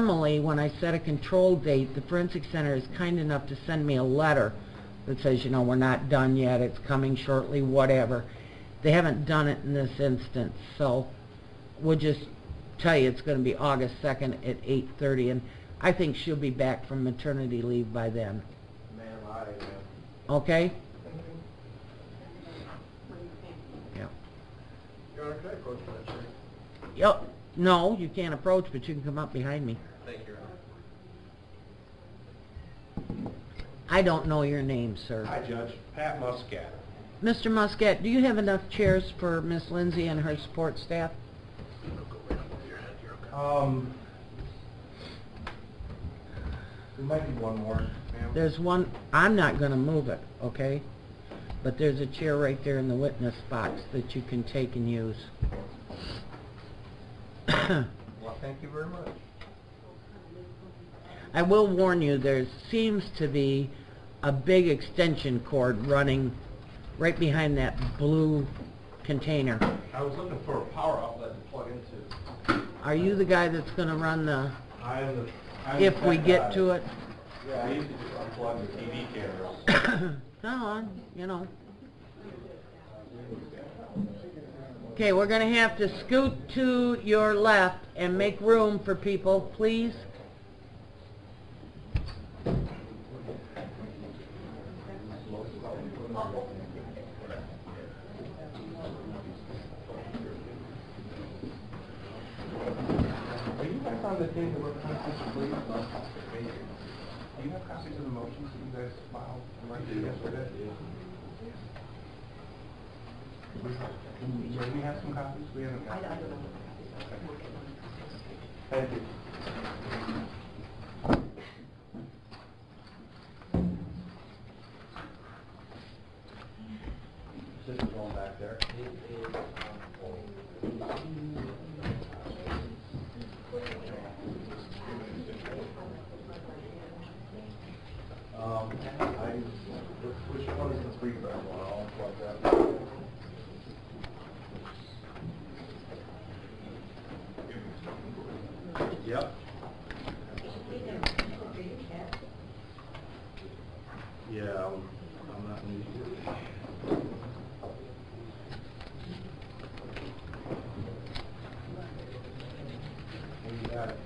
normally when I set a control date, the forensic center is kind enough to send me a letter that says, you know, we're not done yet, it's coming shortly, whatever. They haven't done it in this instance, so we'll just tell you it's going to be August 2nd at 8:30, and I think she'll be back from maternity leave by then. Ma'am, I am. Okay? Yeah. You want to approach that, sir? Yep. No, you can't approach, but you can come up behind me. Thank you, Your Honor. I don't know your name, sir. Hi, Judge. Pat Muscat. Mr. Muscat, do you have enough chairs for Miss Lindsay and her support staff? There might be one more, ma'am. There's one. I'm not going to move it, okay? But there's a chair right there in the witness box that you can take and use. Well, thank you very much. I will warn you, there seems to be a big extension cord running right behind that blue container. I was looking for a power outlet to plug into. Are you the guy that's going to run the... if we get to it? Yeah, I used to just unplug the TV cameras. No, you know. Okay, we're going to have to scoot to your left and make room for people, please. Do you have copies of the motions that you guys filed yesterday? Do we have some copies? We haven't got them. Thank you. This is going back there. Which one is the free one? I'll plug that. Yep. Yeah, I'm not new to it. We got it.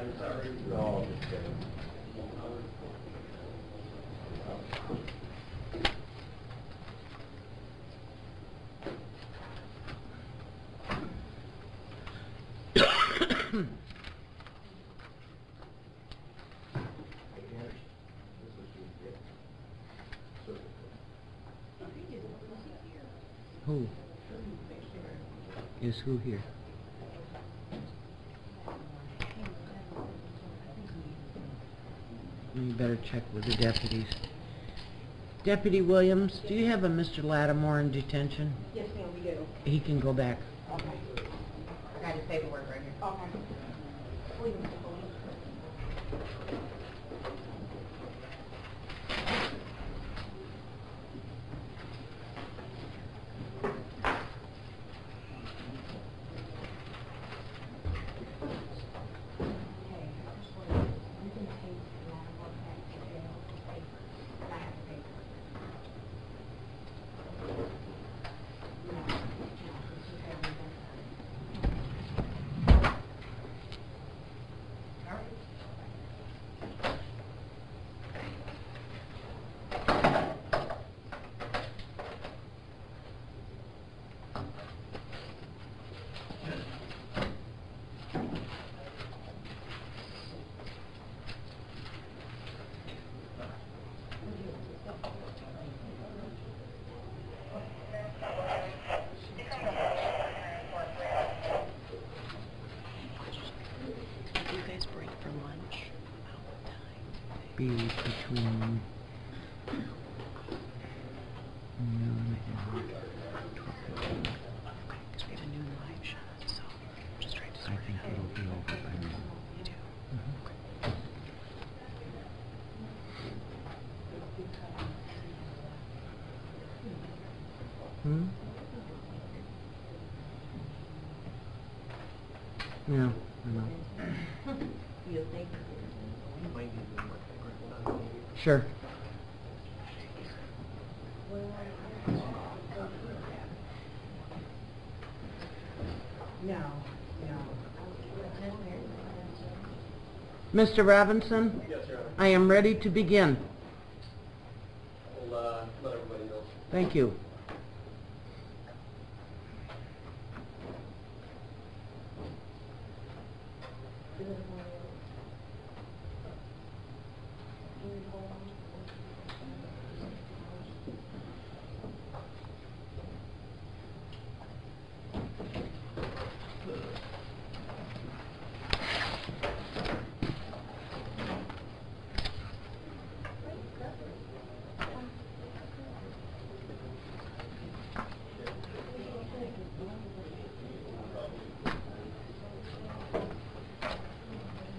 I'm sorry. No, I'm just kidding. Who is who here? You better check with the deputies. Deputy Williams, do you have a Mr. Lattimore in detention? Yes, ma'am, we do. He can go back. Okay. I got his paperwork right here. Okay. be between 9 and 12:15. Because we have a noon live shot, so I'm just trying to sort it out. I think it'll be over by noon. You do? Mm-hmm. Okay. Hmm? Yeah, I know. You think? Sure. No, no. Mr. Robinson? Yes, Your Honor. I am ready to begin. I'll let everybody know. Thank you.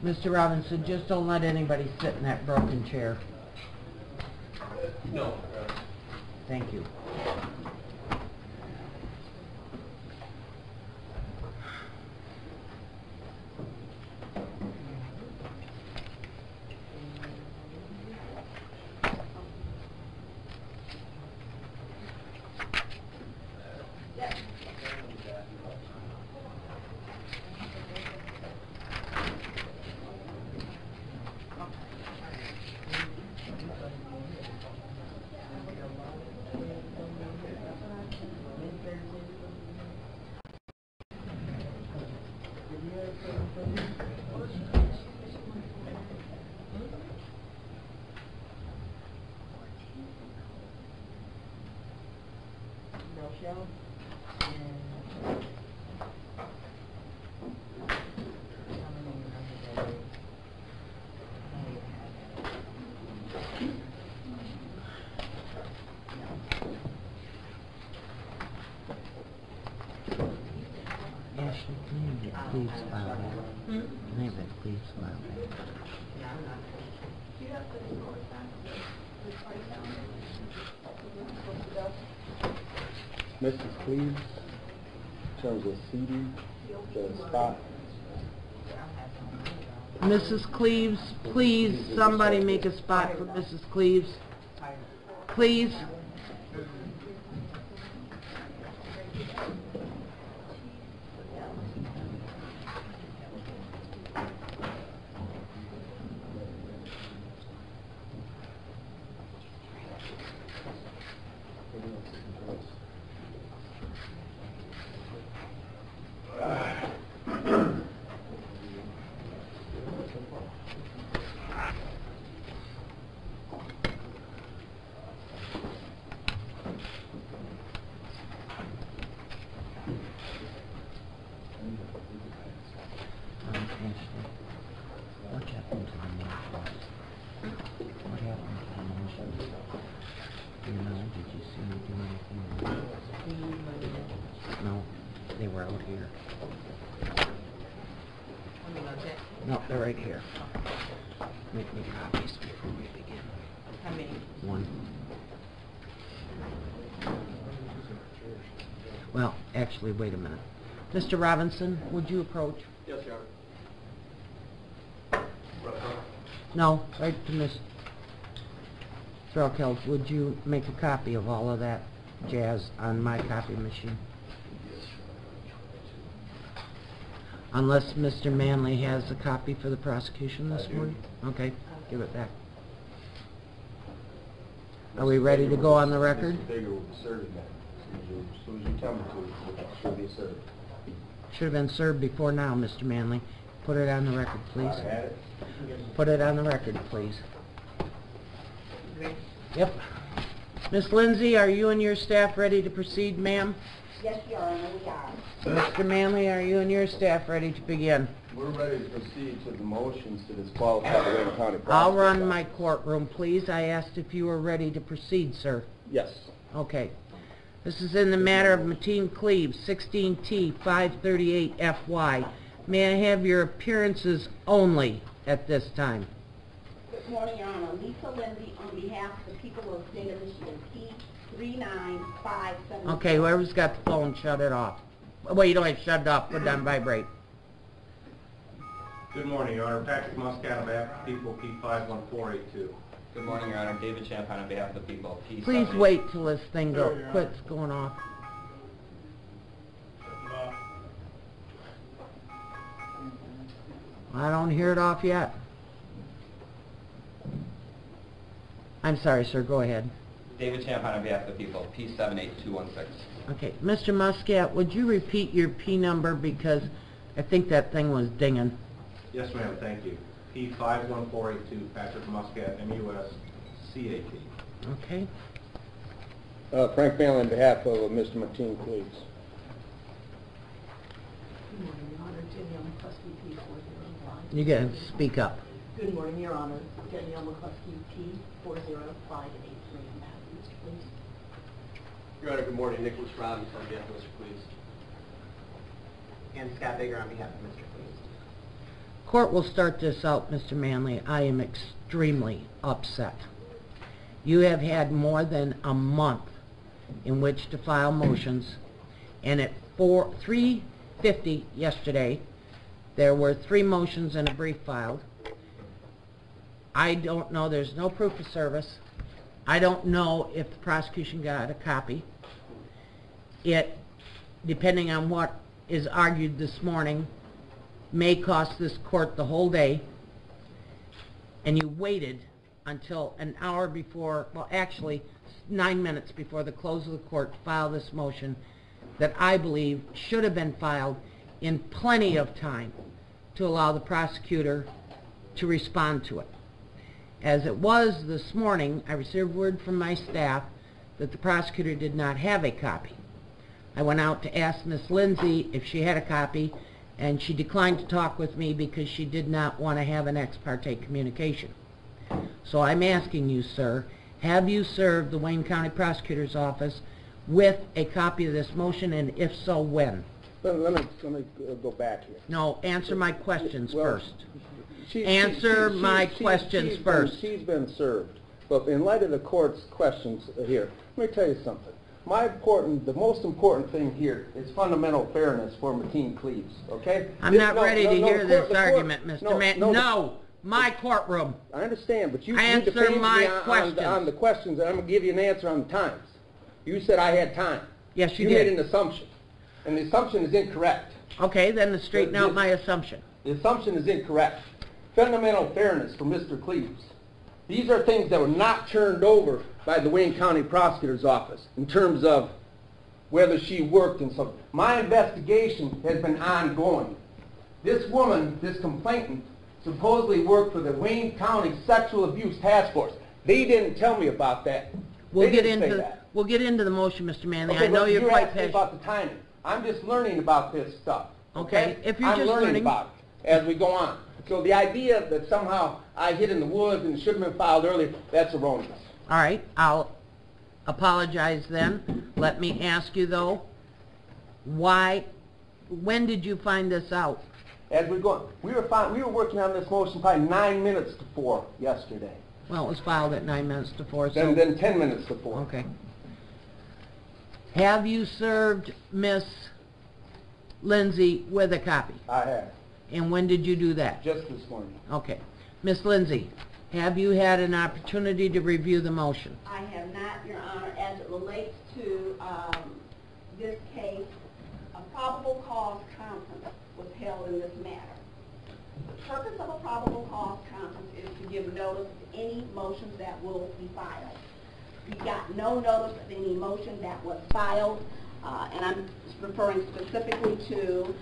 Mr. Robinson, just don't let anybody sit in that broken chair. No. Thank you. Mr. Cleaves, in terms of seating, the spot. Mrs. Cleaves, please, somebody make a spot for Mrs. Cleaves. Please. Actually, wait a minute. Mr. Robinson, would you approach? Yes, Your Honor. No, right to Ms. Threlkeld. Would you make a copy of all of that jazz on my copy machine? Unless Mr. Manley has a copy for the prosecution this morning? Okay, give it back. Are we ready to go on the record? Should have been served before now, Mr. Manley. Put it on the record, please. Put it on the record, please. Yep. Miss Lindsay, are you and your staff ready to proceed, ma'am? Yes, Your Honor, we are. Mr. Manley, are you and your staff ready to begin? We're ready to proceed to the motions to disqualify the Wayne County Prosecutor. I'll run my courtroom, please. I asked if you were ready to proceed, sir. Yes. Okay. This is in the matter of Mateen Cleaves, 16T 538 FY. May I have your appearances only at this time? Good morning, Your Honor. Lisa Lindsay on behalf of the people of the state of Michigan, P39577. Okay, whoever's got the phone, shut it off. Well, you don't have to shut it off. Put it on vibrate. Good morning, Your Honor. Patrick Muscat on behalf of the people, P51482. Good morning, Your Honor. David Champagne on behalf of the people, P7. Please wait till this thing quits going off. I don't hear it off yet. I'm sorry, sir. Go ahead. David Champagne on behalf of the people, P78216. Okay. Mr. Muscat, would you repeat your P number, because I think that thing was dinging. Yes, ma'am. Thank you. P51482, Patrick Muscat, M-U-S-C-A-T. Okay. Frank Bailey on behalf of Mr. Mateen Cleaves. Good morning, Your Honor. Danielle McCluskey, P405. You got to speak up. Good morning, Your Honor. Danielle McCluskey, P40583. Your Honor, good morning. Nicholas Robbins on behalf of Mr. Cleaves. And Scott Baker on behalf of Mr. Cleaves. Court will start this out, Mr. Manley. I am extremely upset. You have had more than a month in which to file motions, and at 3:50 yesterday, there were 3 motions and a brief filed. I don't know. There's no proof of service. I don't know if the prosecution got a copy. It, depending on what is argued this morning, may cost this court the whole day. And you waited until an hour before, well, actually 9 minutes before the close of the court, to file this motion that I believe should have been filed in plenty of time to allow the prosecutor to respond to it. As it was this morning, I received word from my staff that the prosecutor did not have a copy. I went out to ask Miss Lindsay if she had a copy, and she declined to talk with me because she did not want to have an ex parte communication. So I'm asking you, sir, have you served the Wayne County Prosecutor's Office with a copy of this motion, and if so, when? Let me go back here. No, answer my questions first. Answer my questions first. She's been served, but in light of the court's questions here, let me tell you something. The most important thing here is fundamental fairness for Mateen Cleaves. Okay? I'm not ready to hear this argument, Mr. Mann. No, my courtroom. I understand, but you need to answer my questions on the questions, and I'm going to give you an answer on the times. You said I had time. Yes, you did. You made an assumption, and the assumption is incorrect. Okay, then straighten out my assumption. The assumption is incorrect. Fundamental fairness for Mr. Cleaves. These are things that were not turned over by the Wayne County Prosecutor's Office in terms of whether she worked and so. My investigation has been ongoing. This woman, this complainant, supposedly worked for the Wayne County Sexual Abuse Task Force. They didn't tell me about that. We'll get into the motion, Mr. Manley. Okay, I know you're quite passionate about the timing. I'm just learning about this stuff. Okay. I'm just learning about it as we go on. So the idea that somehow I hid in the woods and it should have been filed earlier, that's erroneous. All right. I'll apologize then. Let me ask you, though, when did you find this out? As we go on. We were working on this motion probably 9 minutes to 4 yesterday. Well, it was filed at 9 minutes to 4. So then 10 minutes to 4. Okay. Have you served Miss Lindsay with a copy? I have. And when did you do that? Just this morning. Okay. Miss Lindsay, have you had an opportunity to review the motion? I have not, Your Honor. As it relates to this case, a probable cause conference was held in this matter. The purpose of a probable cause conference is to give notice of any motions that will be filed. We got no notice of any motion that was filed, and I'm referring specifically to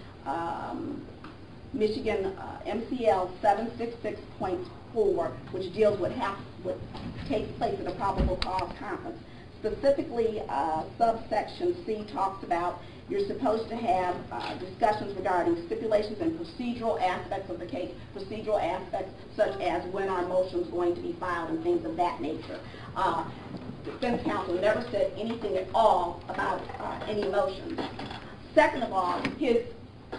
Michigan MCL 766.4, which deals with what takes place at a probable cause conference. specifically subsection C talks about you're supposed to have discussions regarding stipulations and procedural aspects of the case, procedural aspects such as when our motion's going to be filed and things of that nature. Defense counsel never said anything at all about any motions. Second of all, his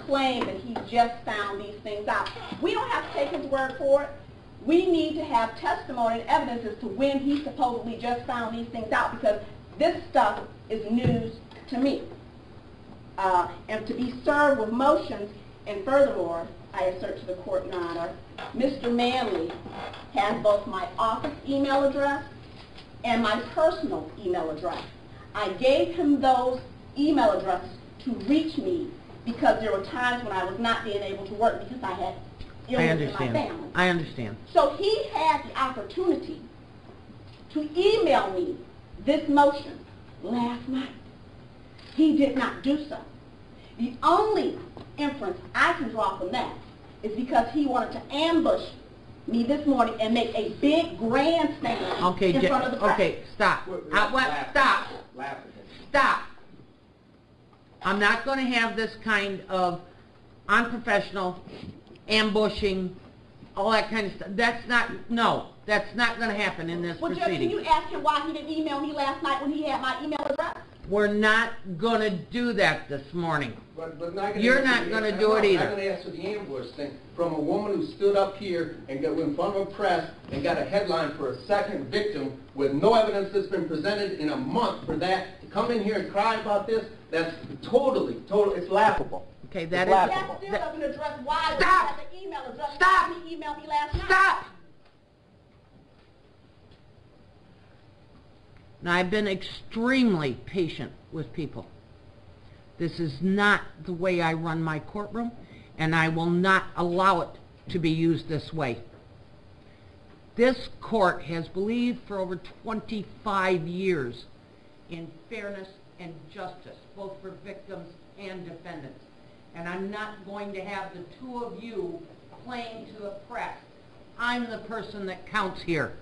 claim that he just found these things out. We don't have to take his word for it. We need to have testimony and evidence as to when he supposedly just found these things out, because this stuff is news to me. And to be served with motions, and furthermore, I assert to the court, Your Honor, Mr. Manley has both my office email address and my personal email address. I gave him those email addresses to reach me because there were times when I was not being able to work because I had illness in my family. I understand. So he had the opportunity to email me this motion last night. He did not do so. The only inference I can draw from that is because he wanted to ambush me this morning and make a big grandstand in front of the press. Okay, stop. Stop. I'm not going to have this kind of unprofessional ambushing, all that kind of stuff. That's not, no, that's not going to happen in this proceeding. Judge, can you ask him why he didn't email me last night when he had my email address? We're not going to do that this morning. You're not going to do it either. I'm not going to ask for the ambush thing from a woman who stood up here and got in front of a press and got a headline for a second victim with no evidence that's been presented in a month. For that to come in here and cry about this, that's totally, it's laughable. Okay, that is laughable. That still doesn't address why we had the email address. Stop. He emailed me last night. Stop. Now, I've been extremely patient with people. This is not the way I run my courtroom, and I will not allow it to be used this way. This court has believed for over 25 years in fairness and justice, both for victims and defendants. And I'm not going to have the two of you playing to the press. I'm the person that counts here.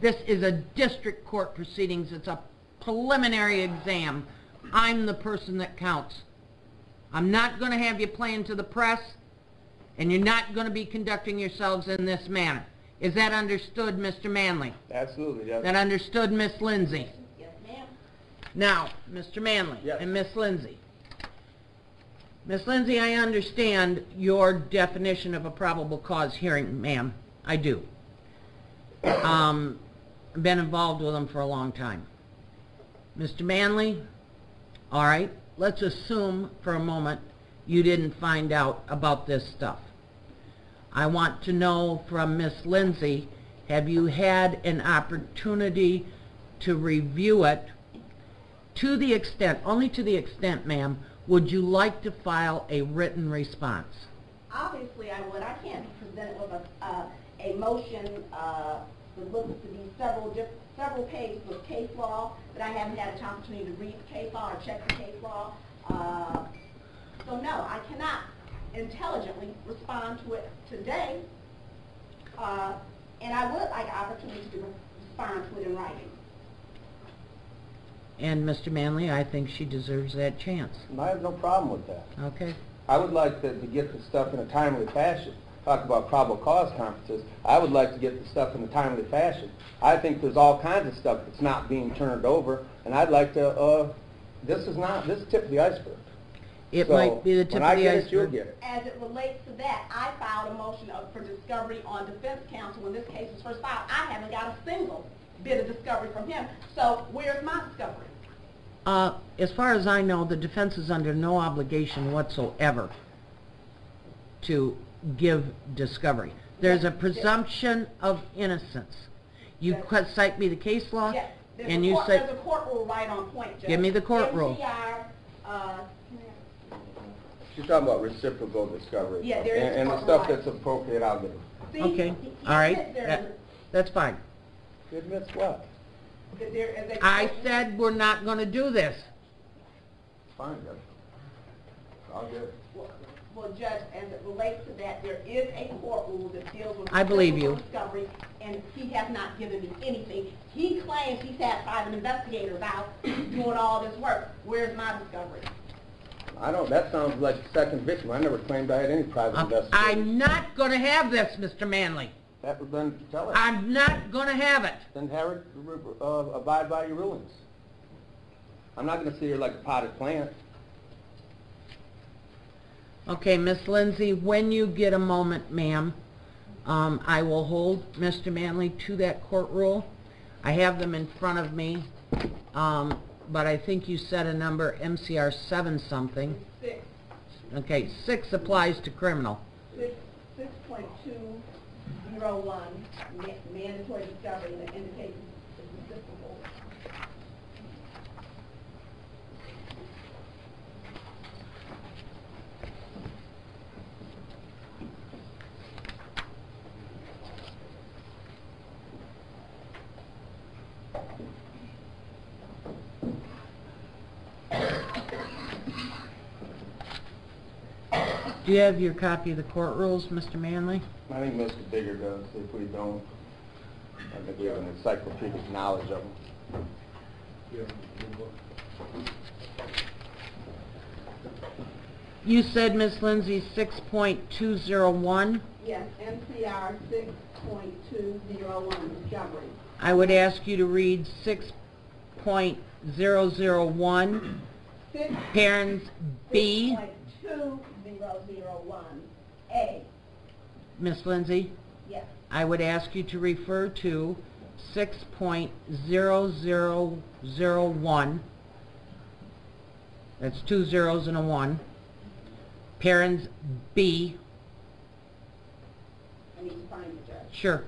This is a district court proceedings. It's a preliminary exam. I'm the person that counts. I'm not going to have you playing to the press, and you're not going to be conducting yourselves in this manner. Is that understood, Mr. Manley? Absolutely, yes. That understood, Miss Lindsay? Yes, ma'am. Now, Mr. Manley and Miss Lindsay. Miss Lindsay, I understand your definition of a probable cause hearing, ma'am. I do. Been involved with them for a long time. Mr. Manley, all right, let's assume for a moment you didn't find out about this stuff. I want to know from Miss Lindsay, have you had an opportunity to review it? To the extent, only to the extent, ma'am, would you like to file a written response? Obviously I would. I can't be presented with a motion that looks to be several pages of case law, but I haven't had an opportunity to read the case law or check the case law. So no, I cannot intelligently respond to it today, and I would like an opportunity to respond to it in writing. And Mr. Manley, I think she deserves that chance. I have no problem with that. Okay. I would like to get the stuff in a timely fashion. Talk about probable cause conferences. I would like to get the stuff in a timely fashion. I think there's all kinds of stuff that's not being turned over, and I'd like to, this is the tip of the iceberg. It might be the tip of the iceberg. When I get it, you'll get it. As it relates to that, I filed a motion for discovery on defense counsel when this case was first filed. I haven't got a single bit of discovery from him, so where's my discovery? As far as I know, the defense is under no obligation whatsoever to give discovery. There's a presumption of innocence. You cite me the case law, and you cite... There's a court rule right on point, Judge. Give me the court rule. MCR, She's talking about reciprocal discovery. Yeah, there is. And the stuff that's appropriate out there. Okay, all right. That's fine. Admits what? I said we're not going to do this. Fine, Judge. I'll do it. Well, Judge, as it relates to that, there is a court rule that deals with discovery and he has not given me anything. He claims he's had by an investigator about doing all this work. Where's my discovery? I don't, that sounds like a second victim. I never claimed I had any private investigators. I'm not going to have this, Mr. Manley. That was then tell us. I'm not going to have it. Then Harrod, abide by your rulings. I'm not going to sit here like a potted plant. Okay, Miss Lindsay, when you get a moment, ma'am, I will hold Mr. Manley to that court rule. I have them in front of me, but I think you said a number, MCR 7 something. 6. Okay, 6 applies to criminal. 6.201, mandatory discovery that indicates it's consistent. Do you have your copy of the court rules, Mr. Manley? I think Mr. Digger does. If we don't, I think we have an encyclopedic knowledge of them. You said, Ms. Lindsay, 6.201? Yes, MCR 6.201, discovery. I would ask you to read 6.001, parents B. 6.201A. Ms. Lindsay? Yes. I would ask you to refer to 6.0001. That's 2 zeros and a 1. Parents B. I need to find the judge. Sure.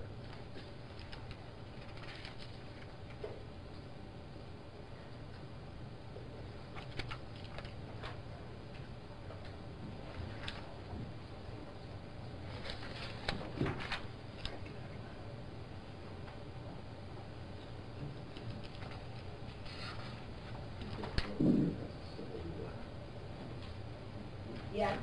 Yes.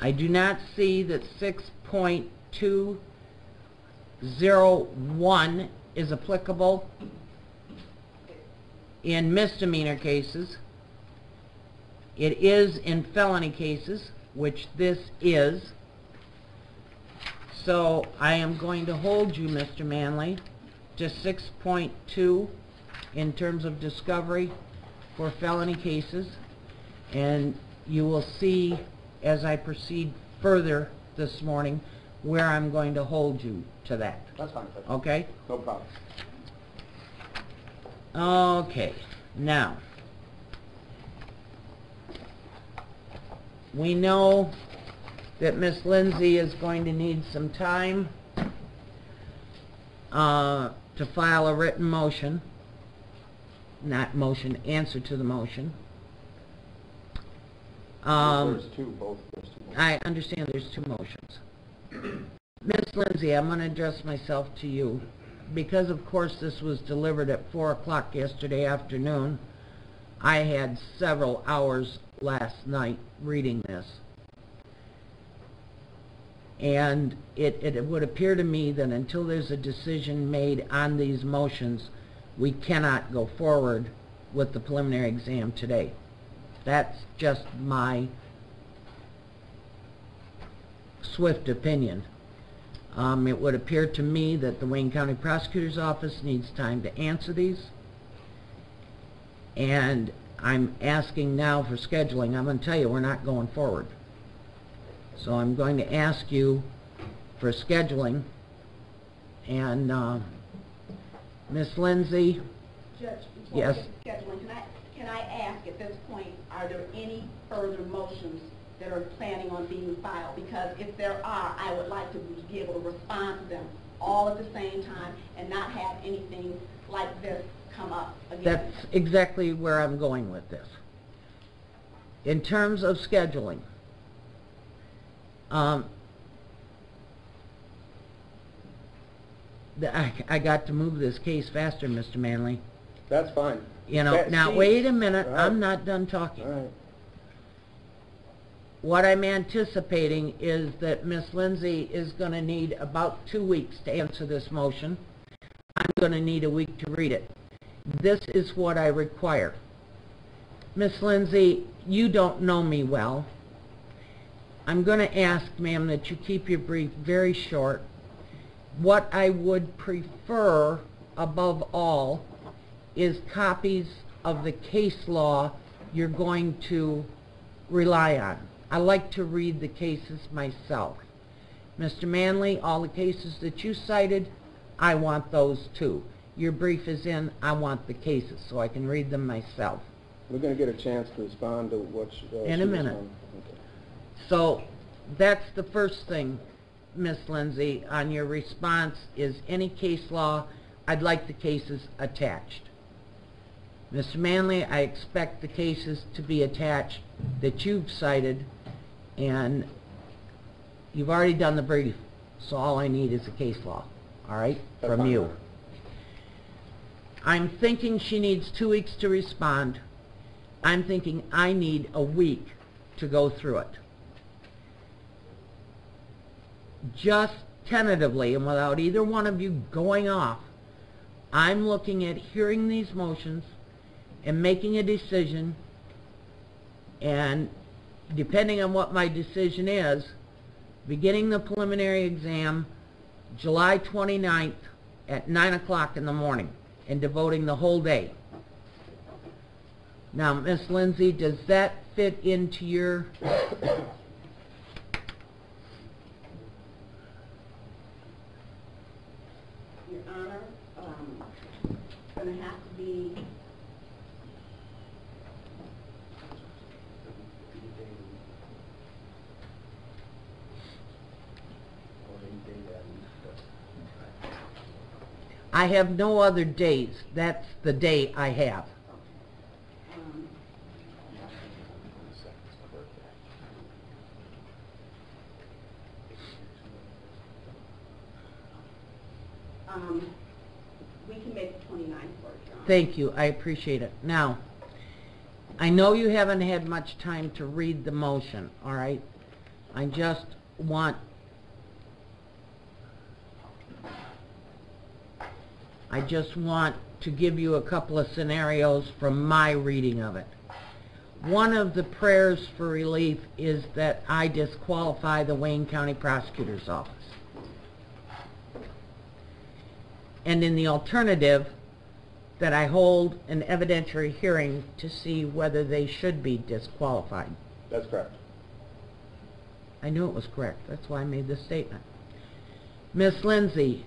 I do not see that 6.201 is applicable in misdemeanor cases. It is in felony cases, which this is. So I am going to hold you, Mr. Manley, to 6.2 in terms of discovery for felony cases, and you will see as I proceed further this morning where I'm going to hold you to that. That's fine. Okay? No problem. Okay. Now, we know that Miss Lindsay is going to need some time to file a written motion. Not motion, answer to the motion. There's two, both. There's two. I understand there's two motions. Miss Lindsay, I'm going to address myself to you. Because, of course, this was delivered at 4 o'clock yesterday afternoon, I had several hours last night reading this. And it would appear to me that until there's a decision made on these motions, we cannot go forward with the preliminary exam today. That's just my swift opinion. It would appear to me that the Wayne County Prosecutor's Office needs time to answer these. And I'm asking now for scheduling. I'm going to tell you we're not going forward. So I'm going to ask you for scheduling. And Ms. Lindsay. Judge, before we get to scheduling, can I ask at this point, are there any further motions that are planning on being filed? Because if there are, I would like to be able to respond to them all at the same time and not have anything like this come up again. That's exactly where I'm going with this. In terms of scheduling, I got to move this case faster, Mr. Manley. That's fine. You know, now wait a minute. Right. I'm not done talking. Right. What I'm anticipating is that Ms. Lindsay is going to need about 2 weeks to answer this motion. I'm going to need a week to read it. This is what I require. Ms. Lindsay, you don't know me well. I'm going to ask, ma'am, that you keep your brief very short. What I would prefer above all is copies of the case law you're going to rely on. I like to read the cases myself. Mr. Manley, all the cases that you cited, I want those too. Your brief is in, I want the cases so I can read them myself. We're going to get a chance to respond to what you in a minute. Okay. So that's the first thing, Ms. Lindsay, on your response is any case law, I'd like the cases attached. Mr. Manley, I expect the cases to be attached that you've cited, and you've already done the brief, so all I need is a case law, all right, from you. I'm thinking she needs 2 weeks to respond. I'm thinking I need a week to go through it. Just tentatively, and without either one of you going off, I'm looking at hearing these motions and making a decision, and depending on what my decision is, beginning the preliminary exam July 29th at 9 o'clock in the morning and devoting the whole day. Now, Ms. Lindsay, does that fit into your Honor? It's going to have to be I have no other days. That's the day I have. We can make the 29th work. Thank you. I appreciate it. Now, I know you haven't had much time to read the motion, all right? I just want to give you a couple of scenarios from my reading of it. One of the prayers for relief is that I disqualify the Wayne County Prosecutor's Office. And in the alternative, that I hold an evidentiary hearing to see whether they should be disqualified. That's correct. I knew it was correct. That's why I made this statement. Ms. Lindsay,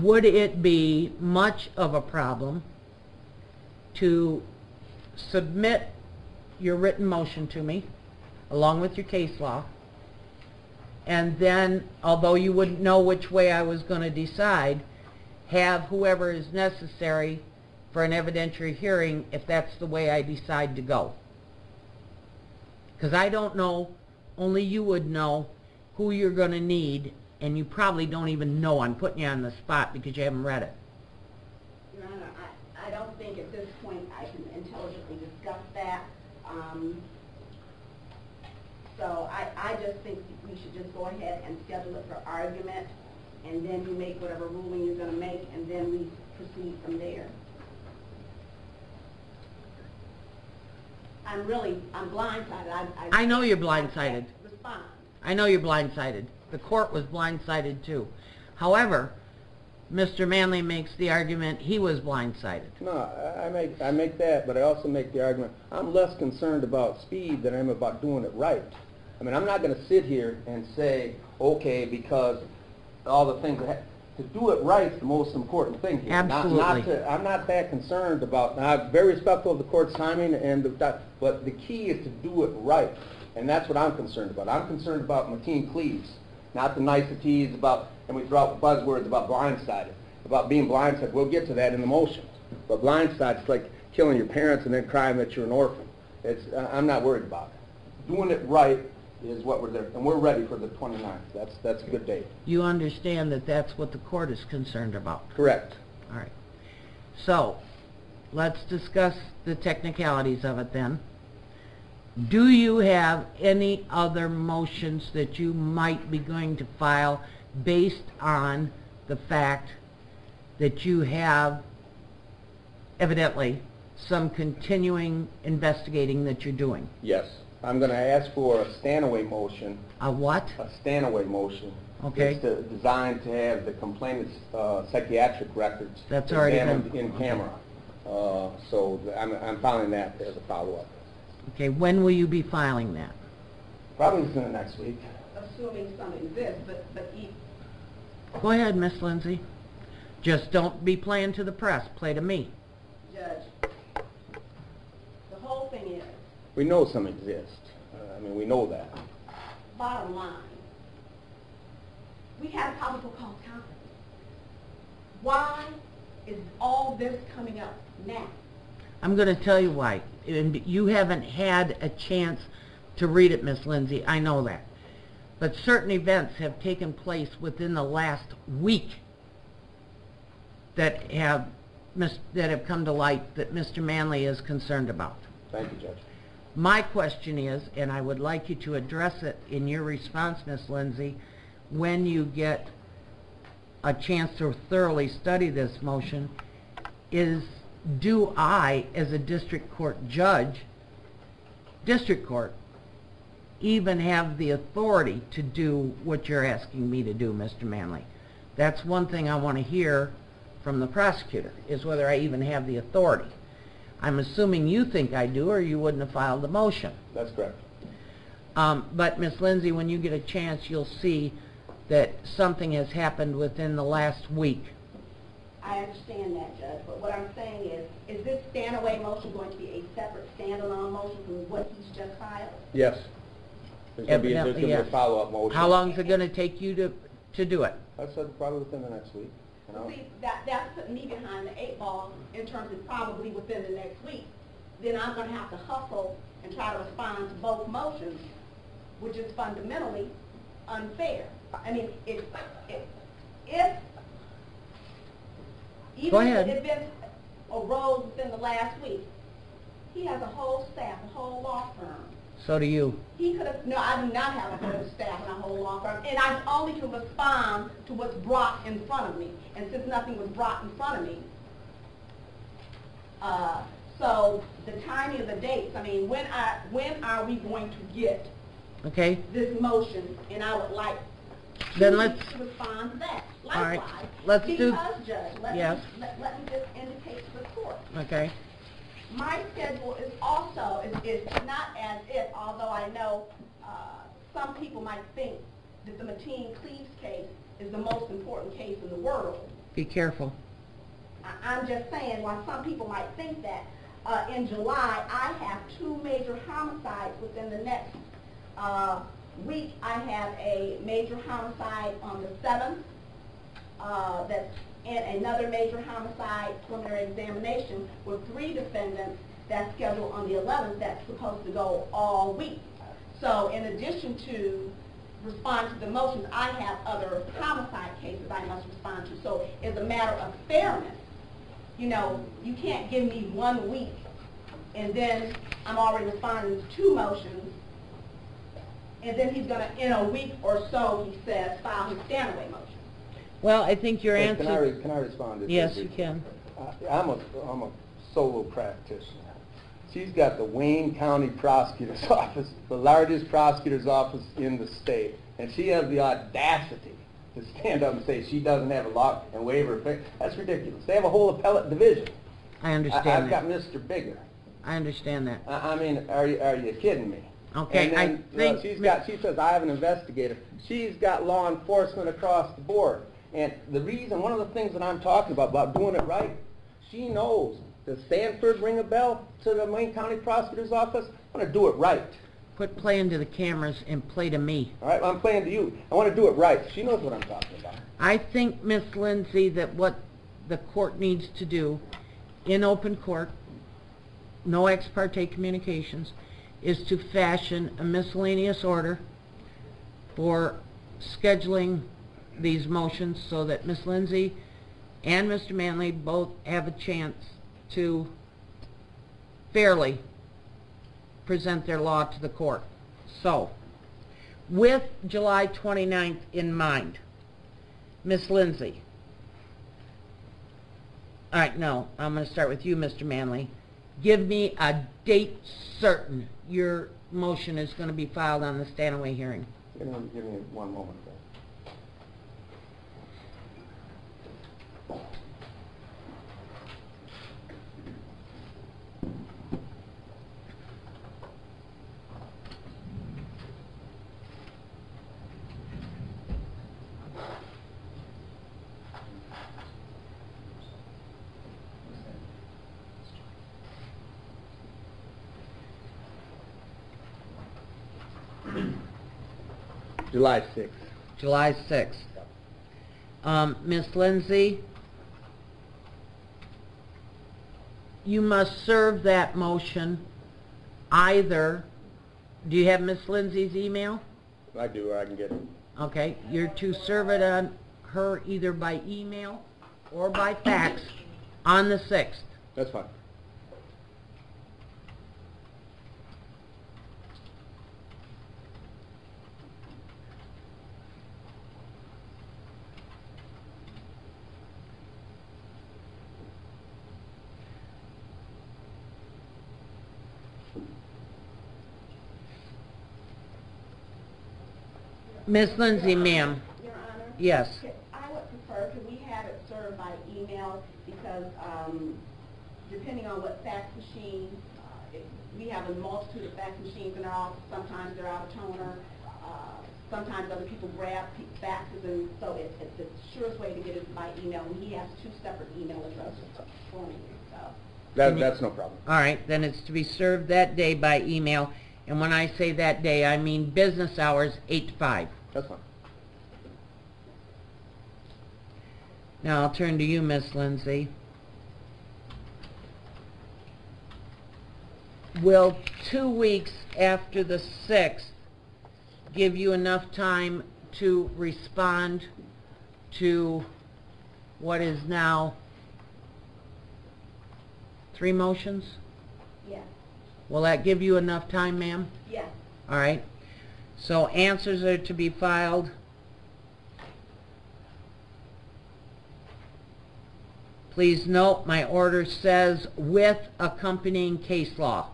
would it be much of a problem to submit your written motion to me along with your case law, and then, although you wouldn't know which way I was going to decide, have whoever is necessary for an evidentiary hearing if that's the way I decide to go? Because I don't know, only you would know who you're going to need, and you probably don't even know. I'm putting you on the spot because you haven't read it. Your Honor, I don't think at this point I can intelligently discuss that. So I just think we should just go ahead and schedule it for argument, and then you make whatever ruling you're going to make, and then we proceed from there. I'm blindsided. I know you're blindsided. Respond. I know you're blindsided. The court was blindsided too. However, Mr. Manley makes the argument he was blindsided. No, I make that, but I also make the argument I'm less concerned about speed than I am about doing it right. I mean, I'm not going to sit here and say, okay, because all the things that to do it right is the most important thing here. Absolutely. I'm not that concerned about. Now, I'm very respectful of the court's timing, and but the key is to do it right, and that's what I'm concerned about. I'm concerned about Mateen Cleaves. Not the niceties about, and we throw out buzzwords about blindsided, about being blindsided. We'll get to that in the motion. But blindsided's like killing your parents and then crying that you're an orphan. It's, I'm not worried about it. Doing it right is what we're there, and we're ready for the 29th. That's a good date. You understand that that's what the court is concerned about. Correct. All right. So let's discuss the technicalities of it then. Do you have any other motions that you might be going to file based on the fact that you have evidently some continuing investigating that you're doing? Yes. I'm going to ask for a Stanaway motion. A what? A Stanaway motion. Okay. It's designed to have the complainant's psychiatric records examined in camera. So I'm filing that as a follow-up. Okay, when will you be filing that? Probably within the next week. Assuming some exists, but go ahead, Miss Lindsay. Just don't be playing to the press. Play to me. Judge, the whole thing is, we know some exist. I mean, we know that. Bottom line, we have a probable cause conference. Why is all this coming up now? I'm going to tell you why. You haven't had a chance to read it, Miss Lindsay. I know that. But certain events have taken place within the last week that have come to light that Mr. Manley is concerned about. Thank you, Judge. My question is, and I would like you to address it in your response, Miss Lindsay, when you get a chance to thoroughly study this motion, is do I, as a district court judge, district court, even have the authority to do what you're asking me to do, Mr. Manley? That's one thing I want to hear from the prosecutor, is whether I even have the authority. I'm assuming you think I do, or you wouldn't have filed the motion. That's correct. But Ms. Lindsay, when you get a chance, you'll see that something has happened within the last week. I understand that, Judge, but what I'm saying is this Stanaway motion going to be a separate standalone motion from what he's just filed? Yes. There's going to be a follow-up motion. How long is it going to take you to do it? I said probably within the next week. See, that's putting me behind the eight ball in terms of probably within the next week. Then I'm going to have to hustle and try to respond to both motions, which is fundamentally unfair. I mean, if even if the event arose within the last week, he has a whole staff, a whole law firm. So do you. He could have, no, I do not have a whole staff and a whole law firm, and I only can respond to what's brought in front of me. And since nothing was brought in front of me, so the timing of the dates, I mean, when are we going to get this motion? And I would like to respond to that. Likewise, all right. Judge, let me just indicate to the court. Okay. My schedule is also, is not as if, although I know some people might think that the Mateen Cleaves case is the most important case in the world. Be careful. I'm just saying, while some people might think that, in July I have 2 major homicides within the next week. I have a major homicide on the 7th, that's and another major homicide preliminary examination with 3 defendants that's scheduled on the 11th that's supposed to go all week. So in addition to respond to the motions, I have other homicide cases I must respond to. So as a matter of fairness, you know, you can't give me 1 week and then I'm already responding to 2 motions, and then he's going to, in a week or so, he says, file his Stanaway motion. Well, I think your answer... Can I respond to this? Yes, you can. I'm a solo practitioner. She's got the Wayne County Prosecutor's Office, the largest prosecutor's office in the state, and she has the audacity to stand up and say she doesn't have a law and waive her finger. That's ridiculous. They have a whole appellate division. I understand I've got Mr. Bigger. I understand that. I mean, are you kidding me? Okay, and then, I think... she says, I have an investigator. She's got law enforcement across the board. And the reason, one of the things that I'm talking about doing it right, she knows. Does Sanford ring a bell to the Wayne County Prosecutor's Office? I want to do it right. Quit playing to the cameras and play to me. All right, well, I'm playing to you. I want to do it right. She knows what I'm talking about. I think, Miss Lindsay, that what the court needs to do in open court, no ex parte communications, is to fashion a miscellaneous order for scheduling these motions so that Ms. Lindsay and Mr. Manley both have a chance to fairly present their law to the court. So, with July 29th in mind, Ms. Lindsay. All right, no, I'm going to start with you, Mr. Manley. Give me a date certain your motion is going to be filed on the Stanaway hearing. Give me one moment. July 6th. July 6th. Ms. Lindsay, you must serve that motion either. Do you have Ms. Lindsay's email? I do. I can get it. Okay. You're to serve it on her either by email or by fax on the 6th. That's fine. Ms. Lindsay, ma'am. Your Honor? Yes. I would prefer, could we have it served by email, because depending on what fax machine, we have a multitude of fax machines in our office. Sometimes they're out of toner. Sometimes other people grab faxes, and so it's the surest way to get it by email. And he has two separate email addresses for me. So. That's no problem. All right. Then it's to be served that day by email. And when I say that day, I mean business hours, 8 to 5. That's fine. Now I'll turn to you, Ms. Lindsay. Will 2 weeks after the 6th give you enough time to respond to what is now 3 motions? Yes. Will that give you enough time, ma'am? Yes. All right. So answers are to be filed . Please note my order says with accompanying case law.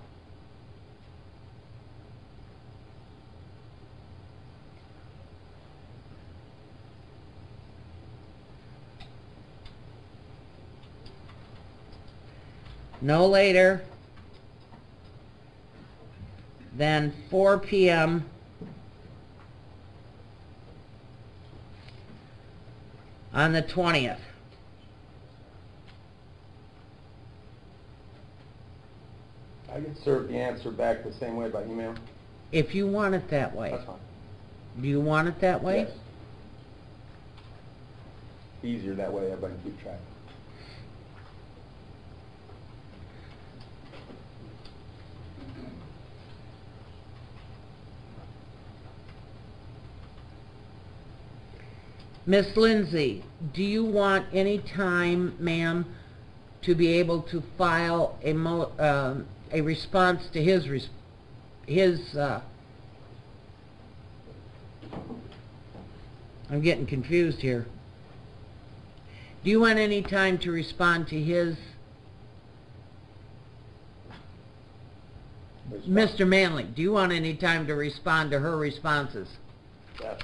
No later then 4 p.m. on the 20th. I can serve the answer back the same way by email? If you want it that way. That's fine. Do you want it that way? Yes. Easier that way, everybody can keep track. Ms. Lindsay, do you want any time, ma'am, to be able to file a response to his I'm getting confused here. Do you want any time to respond to his response? Mr. Manley, do you want any time to respond to her responses? Yes.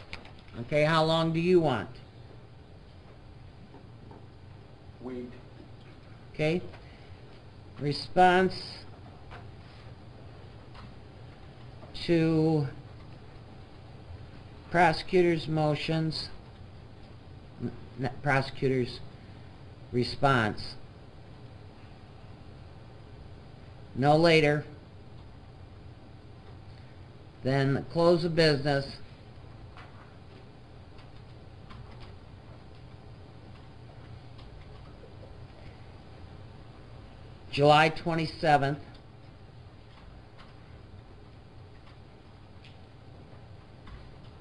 Okay, how long do you want? Week. Okay. Response to prosecutor's motions, not prosecutor's response. No later than the close of business July 27th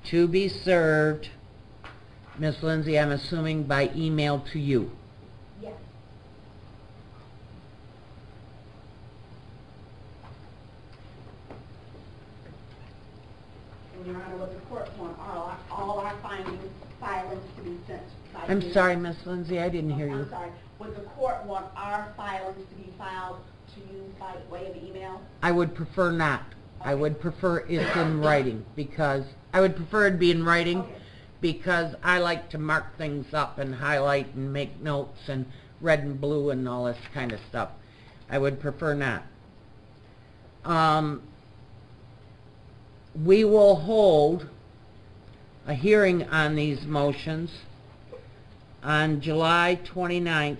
to be served, Ms. Lindsay, I'm assuming by email to you. Yes. when you're on a local court form are all our findings, filings to be sent. I'm sorry, Ms. Lindsay, I didn't hear you. I'm sorry. Would the court want our filings to be filed to you by way of email? I would prefer not. Okay. I would prefer it's in writing because I would prefer it be in writing because I like to mark things up and highlight and make notes and red and blue and all this kind of stuff. I would prefer not. We will hold a hearing on these motions on July 29th,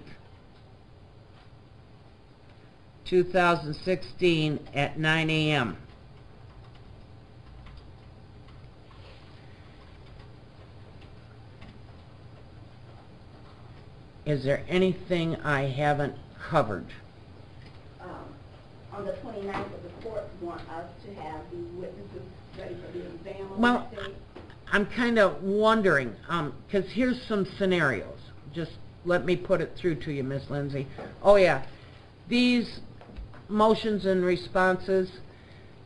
2016 at 9 a.m. Is there anything I haven't covered? On the 29th, does the court want us to have the witnesses ready for the exam? Well, I'm kind of wondering, because here's some scenarios. Just let me put it through to you, Ms. Lindsay. Oh, yeah. These motions and responses,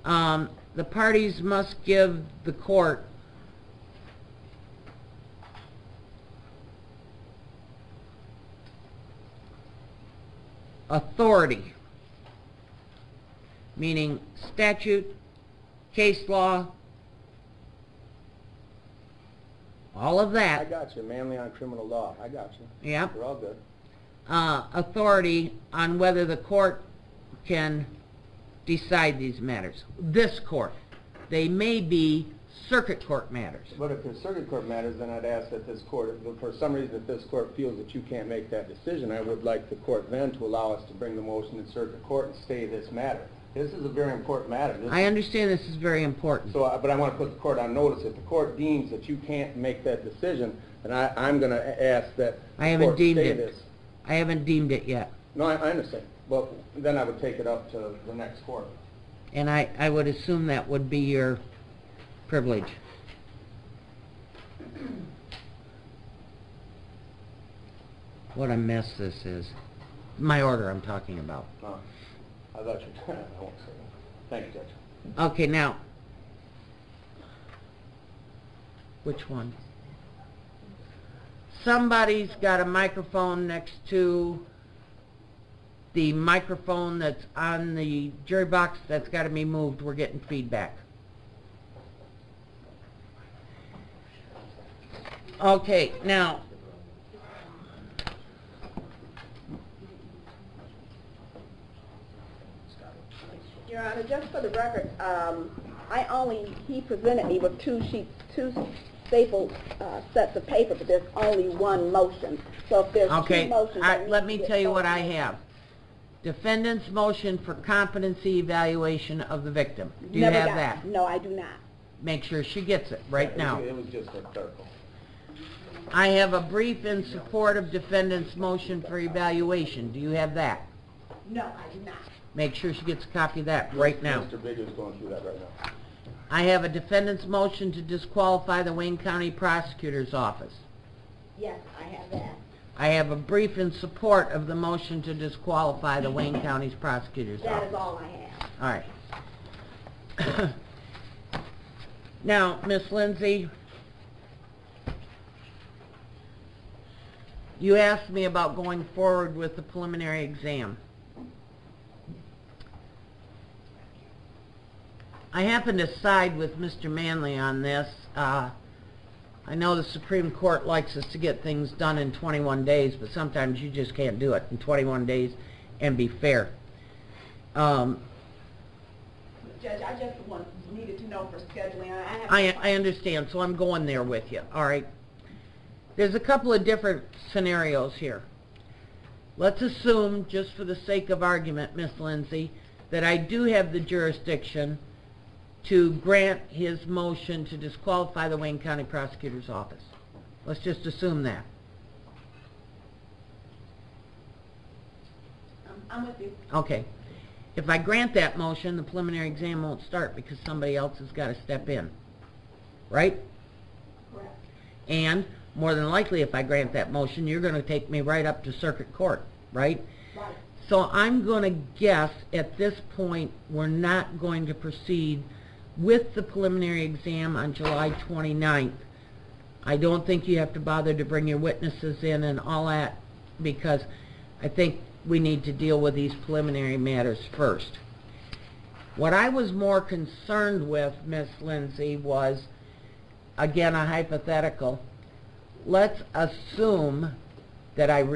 the parties must give the court authority, meaning statute, case law, all of that. I got you, mainly on criminal law. I got you. Yep. We're all good. Authority on whether the court can decide these matters. This court. They may be circuit court matters. But if they're circuit court matters, then I'd ask that this court, for some reason if this court feels that you can't make that decision, I would like the court then to allow us to bring the motion to circuit court and stay this matter. This is a very important matter. This I understand this is very important. So, but I want to put the court on notice. If the court deems that you can't make that decision, then I'm going to ask that the court stay this. I haven't deemed it yet. No, I understand. Well, then I would take it up to the next court. And I would assume that would be your privilege. What a mess this is. My order I'm talking about. Oh, I thought you were I won't say that. Thank you, Judge. Okay, now. Which one? Somebody's got a microphone next to the microphone that's on the jury box. That's got to be moved. We're getting feedback. Okay, now Your Honor, just for the record, he presented me with two sheets, two stapled sets of paper, but there's only one motion. So if there's two motions, let me tell you what I have. Defendant's motion for competency evaluation of the victim. Do you have that? No, I do not. Make sure she gets it right now. It was just a circle. I have a brief in support of defendant's motion for evaluation. Do you have that? No, I do not. Make sure she gets a copy of that right now. Mr. Baker's going through that right now. I have a defendant's motion to disqualify the Wayne County Prosecutor's Office. Yes, I have that. I have a brief in support of the motion to disqualify the Wayne County Prosecutor's Office. That is all I have. All right. Now, Ms. Lindsay, you asked me about going forward with the preliminary exam. I happen to side with Mr. Manley on this. I know the Supreme Court likes us to get things done in 21 days, but sometimes you just can't do it in 21 days and be fair. Judge, I just needed to know for scheduling. I understand, so I'm going there with you. All right. There's a couple of different scenarios here. Let's assume, just for the sake of argument, Ms. Lindsay, that I do have the jurisdiction to grant his motion to disqualify the Wayne County Prosecutor's Office. Let's just assume that. I'm with you. Okay. If I grant that motion, the preliminary exam won't start because somebody else has got to step in. Right? Correct. And more than likely, if I grant that motion, you're going to take me right up to circuit court. Right? Right. So I'm going to guess at this point we're not going to proceed with the preliminary exam on July 29th. I don't think you have to bother to bring your witnesses in and all that, because I think we need to deal with these preliminary matters first. What I was more concerned with, Ms. Lindsay, was, again, a hypothetical. Let's assume that I've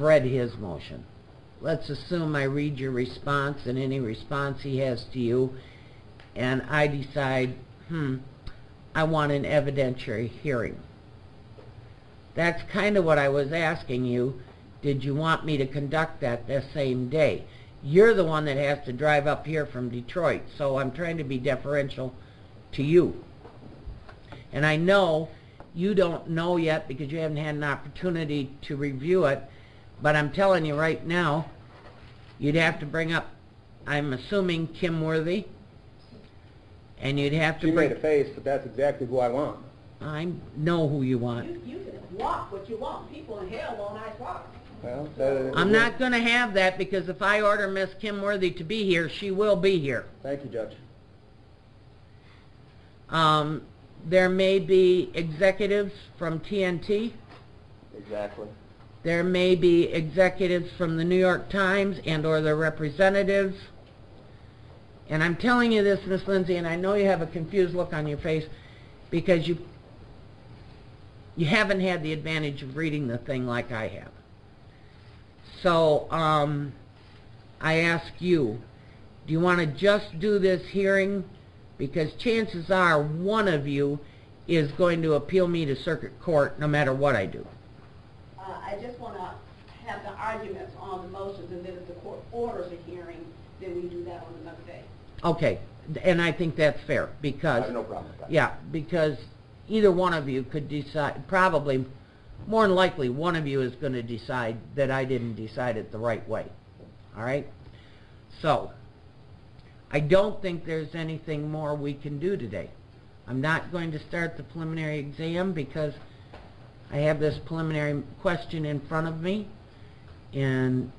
read his motion. Let's assume I read your response and any response he has to you, and I decide, I want an evidentiary hearing. That's kind of what I was asking you. Did you want me to conduct that the same day? You're the one that has to drive up here from Detroit, so I'm trying to be deferential to you. And I know you don't know yet because you haven't had an opportunity to review it, but I'm telling you right now, you'd have to bring up, I'm assuming, Kim Worthy, and you'd have to bring... She made a face, but that's exactly who I want. I know who you want. You can walk what you want. People in hell won't walk. Well, I'm not going to have that, because if I order Miss Kim Worthy to be here, she will be here. Thank you, Judge. There may be executives from TNT. Exactly. There may be executives from the New York Times and or their representatives. And I'm telling you this, Miss Lindsay, and I know you have a confused look on your face because you haven't had the advantage of reading the thing like I have. So I ask you, do you want to just do this hearing? Because chances are one of you is going to appeal me to circuit court no matter what I do. I just want to have the arguments on the motions, and then if the court orders a hearing, then we do that on another day. Okay, and I think that's fair, because I have no problem with that. Yeah, because either one of you could decide, probably more than likely one of you is going to decide that I didn't decide it the right way. All right? So I don't think there's anything more we can do today. I'm not going to start the preliminary exam because I have this preliminary question in front of me, and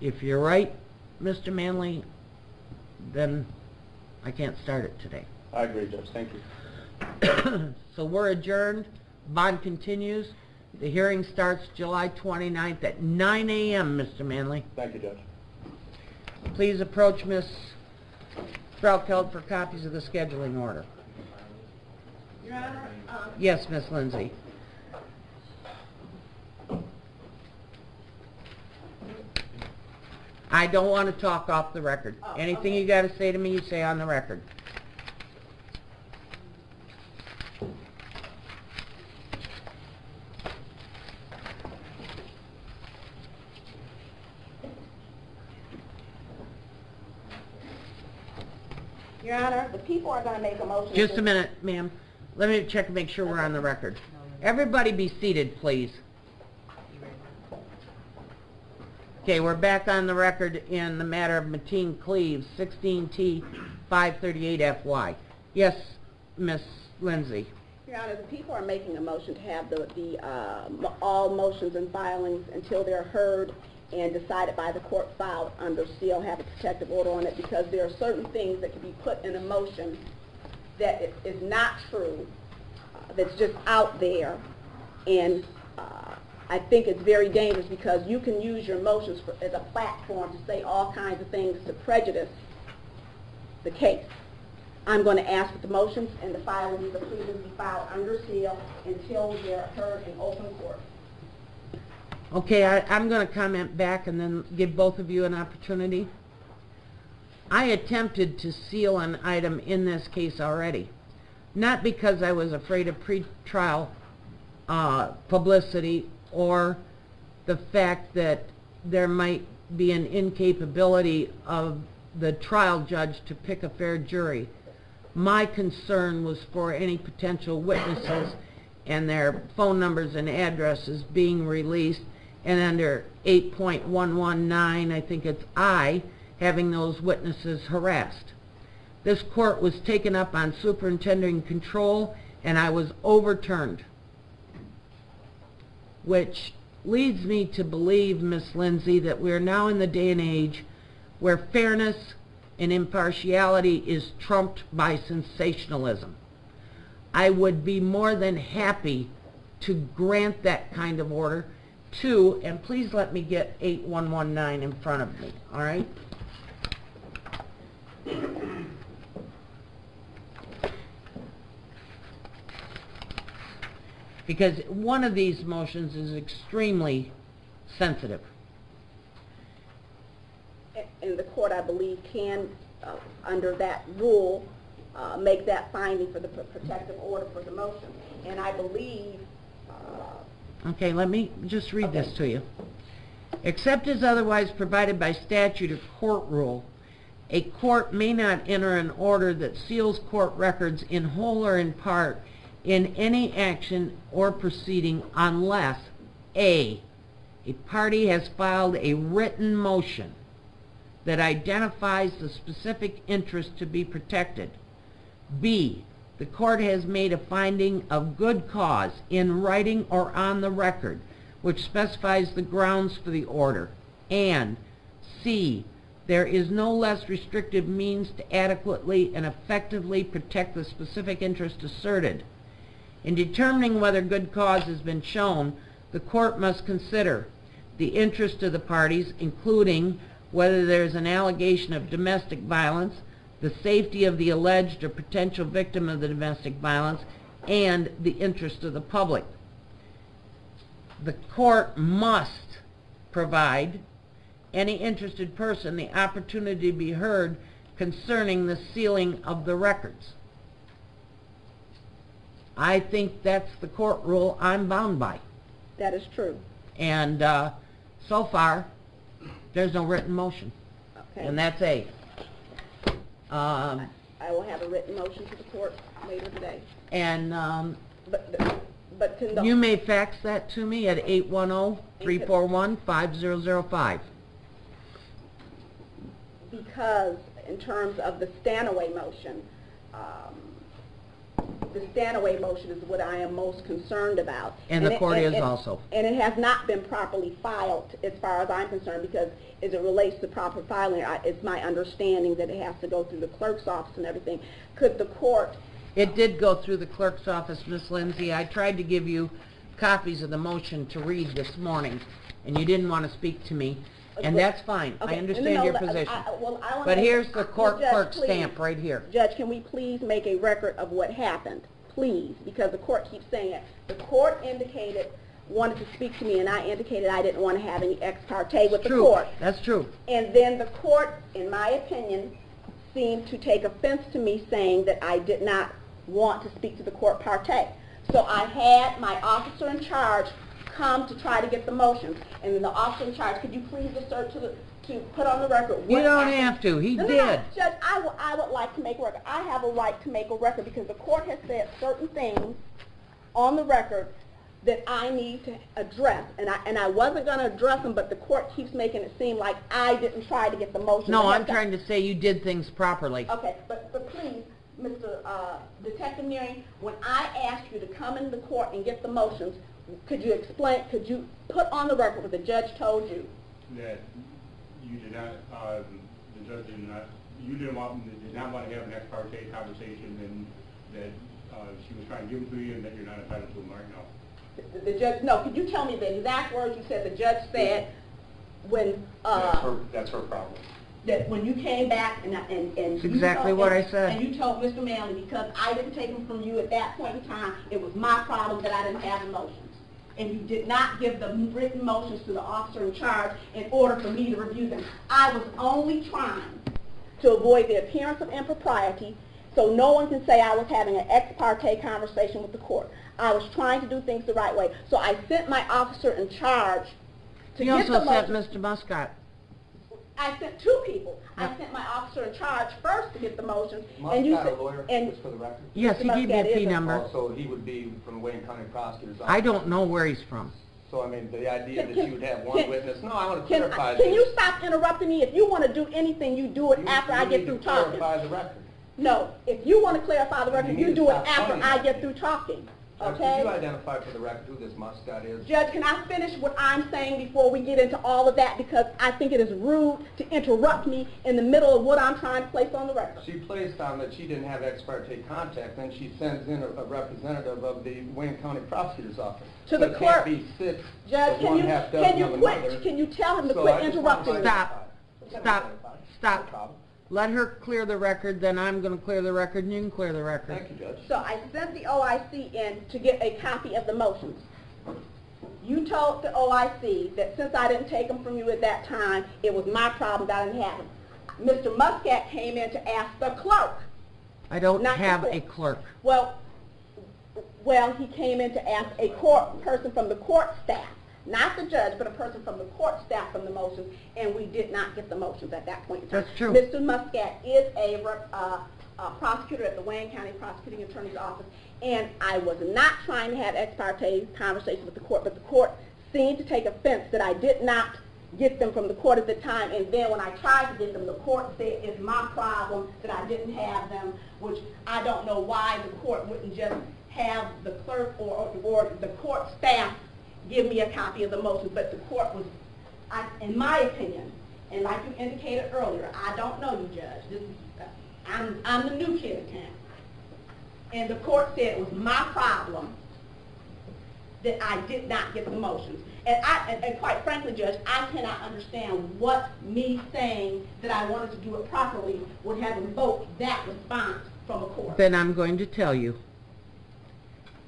if you're right, Mr. Manley, then I can't start it today. I agree, Judge. Thank you. So we're adjourned. Bond continues. The hearing starts July 29th at 9 a.m., Mr. Manley. Thank you, Judge. Please approach Ms. Stroukeld for copies of the scheduling order. Your Honor, yes, Ms. Lindsay. I don't want to talk off the record. Oh, anything okay. You got to say to me, you say on the record. Your Honor, the people are going to make a motion. Just a minute, ma'am. Let me check and make sure we're on the record. Everybody be seated, please. Okay, we're back on the record in the matter of Mateen Cleaves, 16T 538FY. Yes, Ms. Lindsay. Your Honor, the people are making a motion to have all motions and filings until they're heard and decided by the court filed under seal, have a protective order on it, because there are certain things that can be put in a motion that is not true, that's just out there, and I think it's very dangerous, because you can use your motions as a platform to say all kinds of things to prejudice the case. I'm going to ask that the motions and the filings of pleadings be filed under seal until they're heard in open court. Okay, I'm going to comment back and then give both of you an opportunity. I attempted to seal an item in this case already, not because I was afraid of pretrial publicity or the fact that there might be an incapability of the trial judge to pick a fair jury. My concern was for any potential witnesses and their phone numbers and addresses being released, and under 8.119, I think it's I, having those witnesses harassed. This court was taken up on superintendent control, and I was overturned, which leads me to believe, Ms. Lindsay, that we're now in the day and age where fairness and impartiality is trumped by sensationalism. I would be more than happy to grant that kind of order to, and please let me get 8119 in front of me, all right? Because one of these motions is extremely sensitive. And the court, I believe, can, under that rule, make that finding for the protective order for the motion. And I believe... okay, let me just read this to you. Except as otherwise provided by statute or court rule, a court may not enter an order that seals court records in whole or in part in any action or proceeding unless A, a party has filed a written motion that identifies the specific interest to be protected, B, the court has made a finding of good cause in writing or on the record, which specifies the grounds for the order, and C, there is no less restrictive means to adequately and effectively protect the specific interest asserted. In determining whether good cause has been shown, the court must consider the interest of the parties, including whether there is an allegation of domestic violence, the safety of the alleged or potential victim of the domestic violence, and the interest of the public. The court must provide any interested person the opportunity to be heard concerning the sealing of the records. I think that's the court rule I'm bound by. That is true. And so far, there's no written motion. Okay. And that's A. I will have a written motion to the court later today. And but you may fax that to me at 810-341-5005. Because in terms of the Stanaway motion, the Stanaway motion is what I am most concerned about. And the court is also. And it has not been properly filed as far as I'm concerned, because as it relates to proper filing, it's my understanding that it has to go through the clerk's office and everything. Could the court... It did go through the clerk's office, Ms. Lindsay. I tried to give you copies of the motion to read this morning, and you didn't want to speak to me. And that's fine. Okay. I understand your position. But here's the court clerk stamp right here. Judge, can we please make a record of what happened? Please, because the court keeps saying it. The court indicated, wanted to speak to me, and I indicated I didn't want to have any ex parte with the court. That's true. And then the court, in my opinion, seemed to take offense to me saying that I did not want to speak to the court parte. So I had my officer in charge come to try to get the motions, and then the officer in charge, could you please assert to put on the record? You don't have to. He did. Judge, I would like to make a record. I have a right to make a record because the court has said certain things on the record that I need to address, and I wasn't going to address them, but the court keeps making it seem like I didn't try to get the motions. No, I'm trying to say you did things properly. Okay, but please, Mr. Detective Nearing, when I asked you to come into the court and get the motions, could you explain, could you put on the record what the judge told you? That you did not, the judge did not, you did not want to have an ex parte conversation, and that she was trying to give it to you, and that you're not entitled to them right now. The judge, no, could you tell me the exact words you said the judge said when... that's her problem. That when you came back and that's exactly what I said, and you told Mr. Manley, because I didn't take them from you at that point in time, it was my problem that I didn't have the motions, and you did not give the written motions to the officer in charge in order for me to review them. I was only trying to avoid the appearance of impropriety, so no one can say I was having an ex parte conversation with the court. I was trying to do things the right way, so I sent my officer in charge to get the motions. You also sent Mr. Muscat. I sent two people. I sent my officer in charge first to get the motions. And you said, a lawyer, and for the record? Yes, he gave me a P number. So he would be from Wayne County Prosecutor's Office. I don't know where he's from. So I mean, the idea that you would have one witness. No, I want to clarify. Can you stop interrupting me? If you want to do anything, you do it after I get through talking. Clarify the record. No, if you want to clarify the record, you do it after I get through talking. Okay? Could you identify for the record who this mascot is? Judge, can I finish what I'm saying before we get into all of that? Because I think it is rude to interrupt me in the middle of what I'm trying to place on the record. She placed on that she didn't have ex parte contact, and she sends in a representative of the Wayne County Prosecutor's Office. To so the clerk. Judge, can you tell him to quit interrupting? Stop. Let her clear the record, then I'm going to clear the record, and you can clear the record. Thank you, Judge. So I sent the OIC in to get a copy of the motions. You told the OIC that since I didn't take them from you at that time, it was my problem that I didn't have them. Mr. Muscat came in to ask the clerk. I don't have a clerk. Well, he came in to ask a court person from the court staff. Not the judge, but a person from the court staff from the motions, and we did not get the motions at that point in time. That's true. Mr. Muscat is a prosecutor at the Wayne County Prosecuting Attorney's Office, and I was not trying to have ex parte conversations with the court, but the court seemed to take offense that I did not get them from the court at the time, and then when I tried to get them, the court said it's my problem that I didn't have them, which I don't know why the court wouldn't just have the clerk or the court staff give me a copy of the motion, but the court was, in my opinion, and like you indicated earlier, I don't know you, Judge. This is, I'm the new kid in town. And the court said it was my problem that I did not get the motions. And quite frankly, Judge, I cannot understand what me saying that I wanted to do it properly would have invoked that response from a court. Then I'm going to tell you.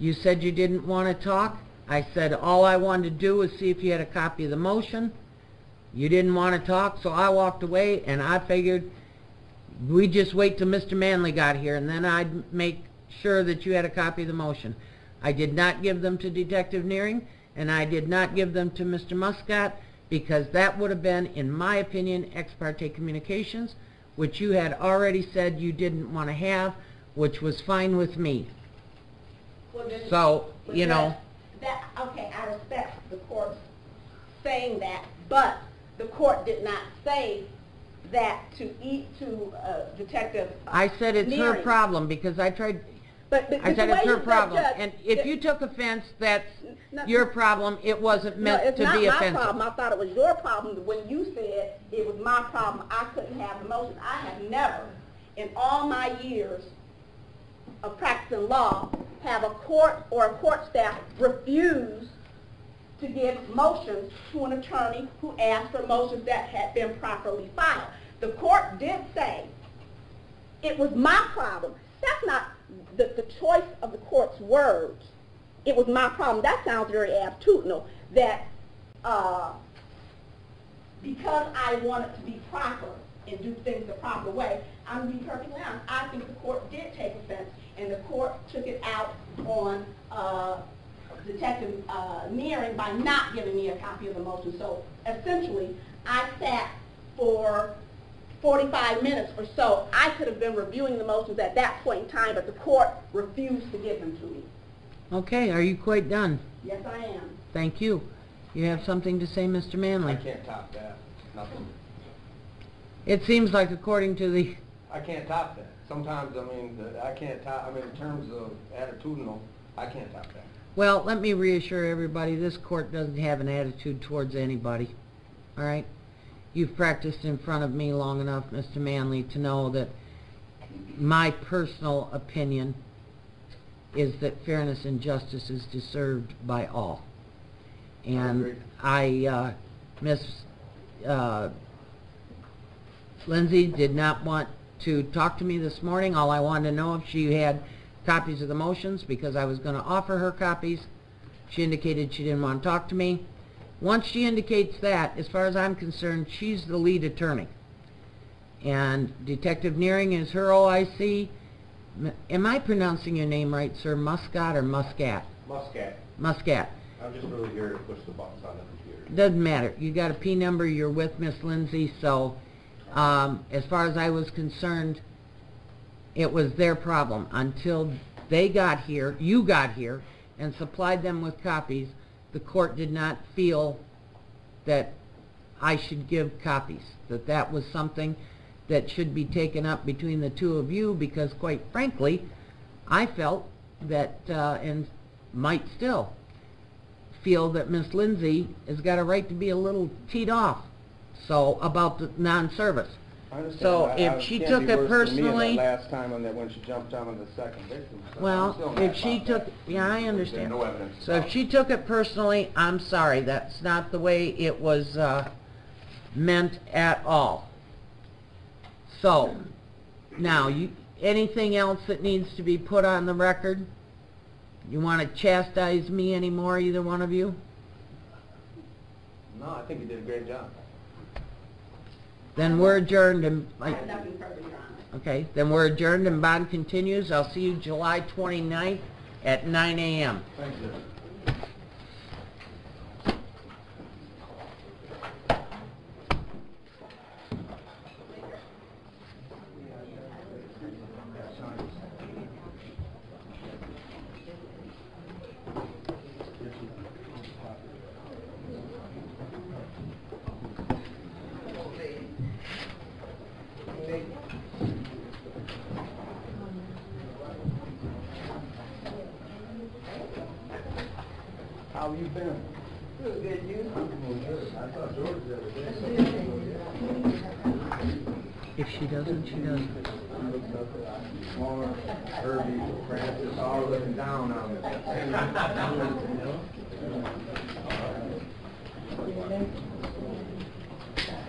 You said you didn't want to talk. I said all I wanted to do was see if you had a copy of the motion. You didn't want to talk, so I walked away, and I figured we'd just wait till Mr. Manley got here, and then I'd make sure that you had a copy of the motion. I did not give them to Detective Nearing, and I did not give them to Mr. Muscat, because that would have been, in my opinion, ex parte communications, which you had already said you didn't want to have, which was fine with me. Well, so, you know... That, okay, I respect the court saying that, but the court did not say that to Detective I said it's Nearing. Her problem, because I tried, but I said it's her problem, judge, and if you took offense, that's your problem. It wasn't meant to be offensive. It's not my problem. I thought it was your problem when you said it was my problem. I couldn't have the motion. I have never, in all my years of practicing law, have a court or a court staff refuse to give motions to an attorney who asked for motions that had been properly filed. The court did say it was my problem. That's not the choice of the court's words. It was my problem. That sounds very abtitudinal, that because I wanted to be proper and do things the proper way. I'm going to be perfectly honest. I think the court did take offense, and the court took it out on Detective Nearing by not giving me a copy of the motion. So essentially, I sat for 45 minutes or so. I could have been reviewing the motions at that point in time, but the court refused to give them to me. Okay, are you quite done? Yes, I am. Thank you. You have something to say, Mr. Manley? I can't top that. Nothing. It seems like, according to the... I can't top that. Sometimes, I mean, I can't top... I mean, in terms of attitudinal, I can't top that. Well, let me reassure everybody, this court doesn't have an attitude towards anybody. All right? You've practiced in front of me long enough, Mr. Manley, to know that my personal opinion is that fairness and justice is deserved by all. And Lindsay did not want to talk to me this morning. All I wanted to know if she had copies of the motions, because I was going to offer her copies. She indicated she didn't want to talk to me. Once she indicates that, as far as I'm concerned, she's the lead attorney. And Detective Nearing is her OIC. Am I pronouncing your name right, sir? Muscat or Muscat? Muscat. Muscat. I'm just really here to push the buttons on the computer. Doesn't matter. You got a P number. You're with Miss Lindsay, so... as far as I was concerned, it was their problem until they got here, you got here, and supplied them with copies. The court did not feel that I should give copies, that that was something that should be taken up between the two of you, because quite frankly, I felt that, and might still feel that Miss Lindsay has got a right to be a little teed off about the non-service. So if she took it personally, last time on that when she jumped on the second victim. Well, if she took, yeah, I understand. No evidence. So if she took it personally, I'm sorry, that's not the way it was meant at all. So now, anything else that needs to be put on the record? You want to chastise me anymore, either one of you? No, I think you did a great job. Then we're adjourned and okay. Then we're adjourned and bond continues. I'll see you July 29th at 9 a.m. Thank you. How you been? Good, you? I thought George was there. If she doesn't, she doesn't. Herbie, Francis, all looking down on me.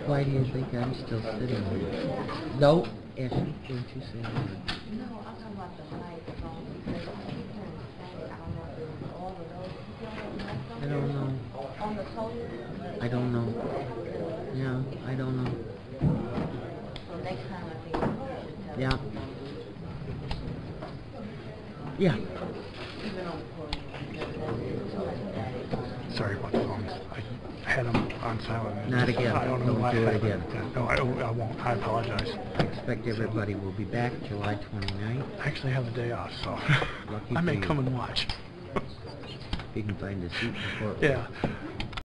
Why do you think I'm still sitting here? No, Ashley, don't you say that? No, I'm talking about the microphone. I don't know. I don't know. Yeah, I don't know. So next time I think we should tell them. Yeah. Yeah. Sorry about the phones. I had them on silent. Not again. I don't know why I did. No, I won't. I apologize. I expect everybody will be back July 29th. I actually have the day off, so I may come and watch. You can find a seat before. Yeah.